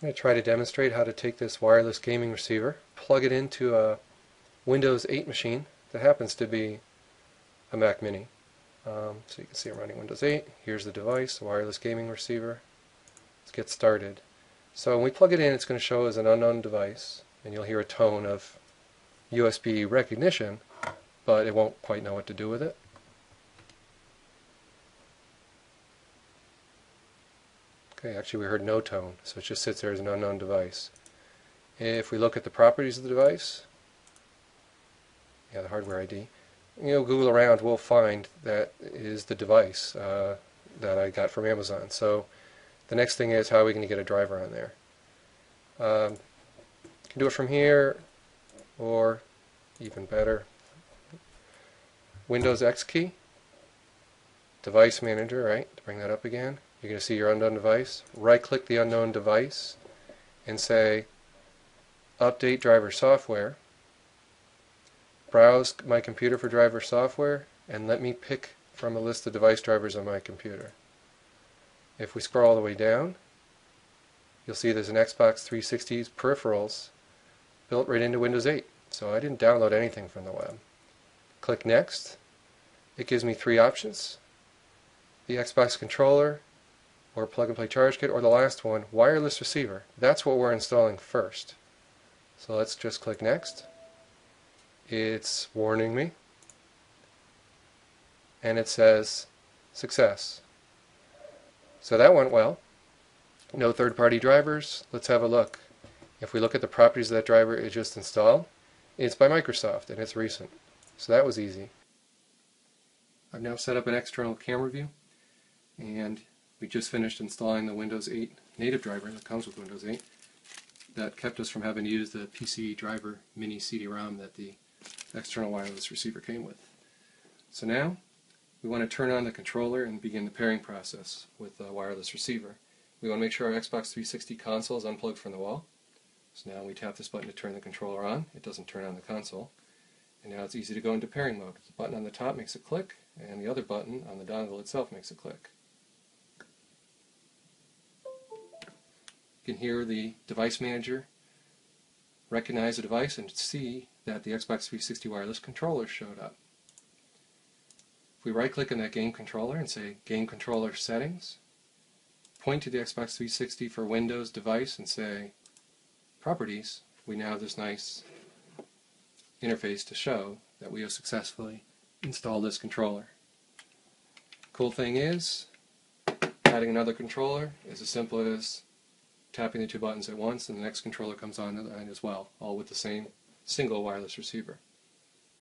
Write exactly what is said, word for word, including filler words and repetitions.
I'm going to try to demonstrate how to take this wireless gaming receiver, plug it into a Windows eight machine that happens to be a Mac Mini. Um, so you can see I'm running Windows eight. Here's the device, wireless gaming receiver. Let's get started. So when we plug it in, it's going to show as an unknown device, and you'll hear a tone of U S B recognition, but it won't quite know what to do with it. Okay, actually we heard no tone, so it just sits there as an unknown device. If we look at the properties of the device, yeah, the hardware I D, you know, Google around, we'll find that is the device uh, that I got from Amazon. So the next thing is, how are we going to get a driver on there? Um, you can do it from here, or even better, Windows X key, device manager, right? To bring that up again. You're going to see your unknown device. Right-click the unknown device and say update driver software, browse my computer for driver software, and let me pick from a list of device drivers on my computer. If we scroll all the way down, you'll see there's an Xbox three sixty peripherals built right into Windows eight. So I didn't download anything from the web. Click Next. It gives me three options: the Xbox controller, or plug and play charge kit, or the last one, wireless receiver. That's what we're installing first. So let's just click Next. It's warning me, and it says success. So that went well. No third-party drivers. Let's have a look. If we look at the properties of that driver it just installed, it's by Microsoft and it's recent. So that was easy. I've now set up an external camera view, and we just finished installing the Windows eight native driver that comes with Windows eight. That kept us from having to use the P C I E driver mini C D ROM that the external wireless receiver came with. So now we want to turn on the controller and begin the pairing process with the wireless receiver. We want to make sure our Xbox three sixty console is unplugged from the wall. So now we tap this button to turn the controller on. It doesn't turn on the console. And now it's easy to go into pairing mode. The button on the top makes it click, and the other button on the dongle itself makes it click. You can hear the device manager recognize the device and see that the Xbox three sixty wireless controller showed up. If we right click on that game controller and say game controller settings, point to the Xbox three sixty for Windows device and say properties, we now have this nice interface to show that we have successfully installed this controller. Cool thing is, adding another controller is as simple as tapping the two buttons at once, and the next controller comes on as well, all with the same single wireless receiver.